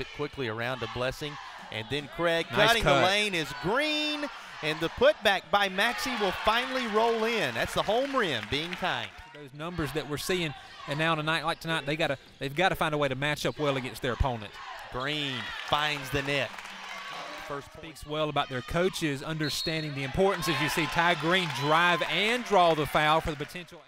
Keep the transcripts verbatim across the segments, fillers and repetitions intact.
it quickly around to Blessing. And then Craig nice cutting cut. The lane is Green. And the putback by Maxey will finally roll in. That's the home rim being kind. Those numbers that we're seeing, and now on a night like tonight, they gotta, they've got to find a way to match up well against their opponent. Green finds the net. First point. Speaks well about their coaches understanding the importance as you see Ty Green drive and draw the foul for the potential.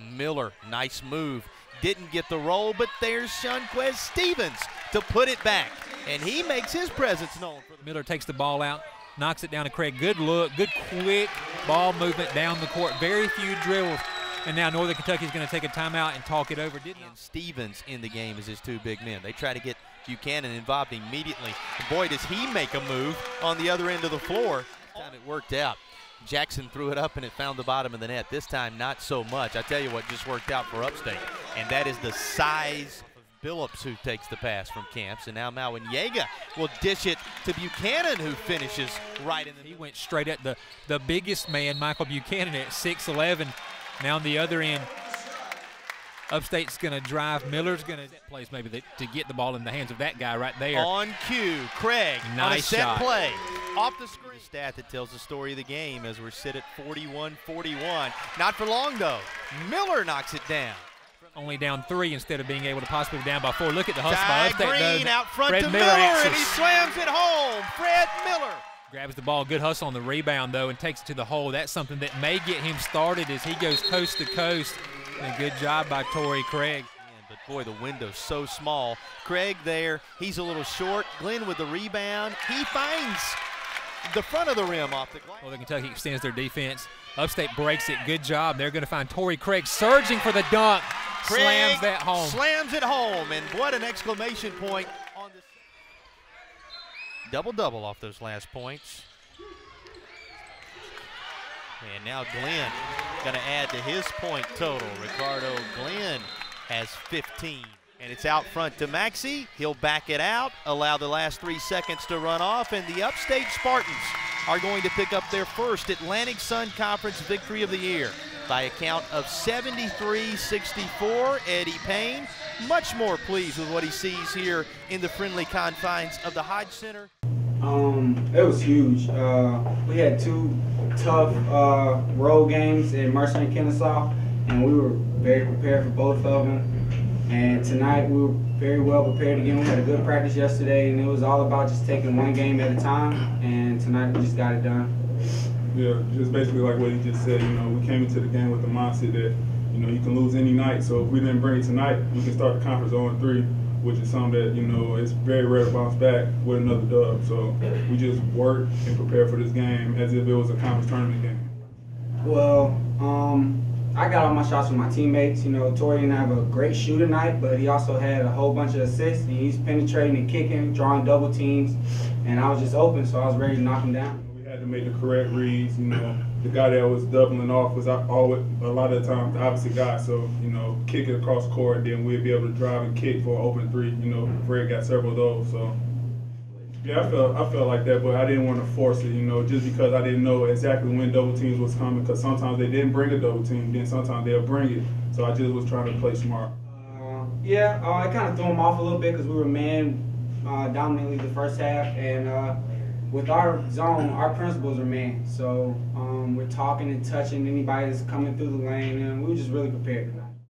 Miller, nice move. Didn't get the roll, but there's Quez Stevens to put it back. And he makes his presence known. Miller takes the ball out, knocks it down to Craig. Good look, good quick ball movement down the court. Very few dribbles. And now Northern Kentucky's going to take a timeout and talk it over. Didn't and Stevens in the game is his two big men. They try to get Buchanan involved immediately. And boy, does he make a move on the other end of the floor. This time it worked out. Jackson threw it up and it found the bottom of the net. This time, not so much. I tell you what just worked out for Upstate, and that is the size of Billups, who takes the pass from Camps, and now Mawanyega will dish it to Buchanan, who finishes right in the. He went straight at the, the biggest man, Michael Buchanan, at six eleven. Now on the other end, Upstate's going to drive. Miller's going to set plays maybe to get the ball in the hands of that guy right there. On cue, Craig. Nice on a set shot. Play. Off the screen. Stat that tells the story of the game as we're sit at forty-one forty-one. Not for long, though. Miller knocks it down. Only down three instead of being able to possibly be down by four. Look at the hustle by Upstate. Green though. Out front Fred to Miller, Miller and he slams it home. Fred Miller. Grabs the ball, good hustle on the rebound, though, and takes it to the hole. That's something that may get him started as he goes coast to coast. And a good job by Torrey Craig. But, boy, the window's so small. Craig there, he's a little short. Glenn with the rebound. He finds the front of the rim off the glass. Northern Kentucky extends their defense. Upstate breaks it. Good job. They're going to find Torrey Craig surging for the dunk. Craig slams that home. Slams it home, and what an exclamation point. Double-double off those last points. And now Glenn going to add to his point total. Ricardo Glenn has fifteen. And it's out front to Maxey. He'll back it out, allow the last three seconds to run off, and the Upstate Spartans are going to pick up their first Atlantic Sun Conference victory of the year by a count of seventy-three sixty-four. Eddie Payne much more pleased with what he sees here in the friendly confines of the Hodge Center. Um, it was huge. Uh, we had two tough uh, road games in Mercer and Kennesaw, and we were very prepared for both of them. And tonight we were very well prepared again. We had a good practice yesterday, and it was all about just taking one game at a time. And tonight we just got it done. Yeah, just basically like what he just said. You know, we came into the game with the mindset that, you know, you can lose any night. So if we didn't bring it tonight, we can start the conference oh and three, which is something that, you know, it's very rare to bounce back with another dub. So we just work and prepare for this game as if it was a conference tournament game. Well, um, I got all my shots from my teammates. You know, Torrey didn't have a great shoot tonight, but he also had a whole bunch of assists. And he's penetrating and kicking, drawing double teams. And I was just open, so I was ready to knock him down. To make the correct reads, you know, the guy that was doubling off was always a lot of the time the opposite guy. So, you know, kick it across court, then we'd be able to drive and kick for an open three. You know, Fred got several of those. So, yeah, I felt I felt like that, but I didn't want to force it. You know, just because I didn't know exactly when double teams was coming, because sometimes they didn't bring a double team, then sometimes they'll bring it. So I just was trying to play smart. Uh, yeah, uh, I kind of threw him off a little bit because we were man uh, dominantly the first half, and. Uh, With our zone, our principles are man. So um, we're talking and touching anybody that's coming through the lane, and we were just really prepared tonight.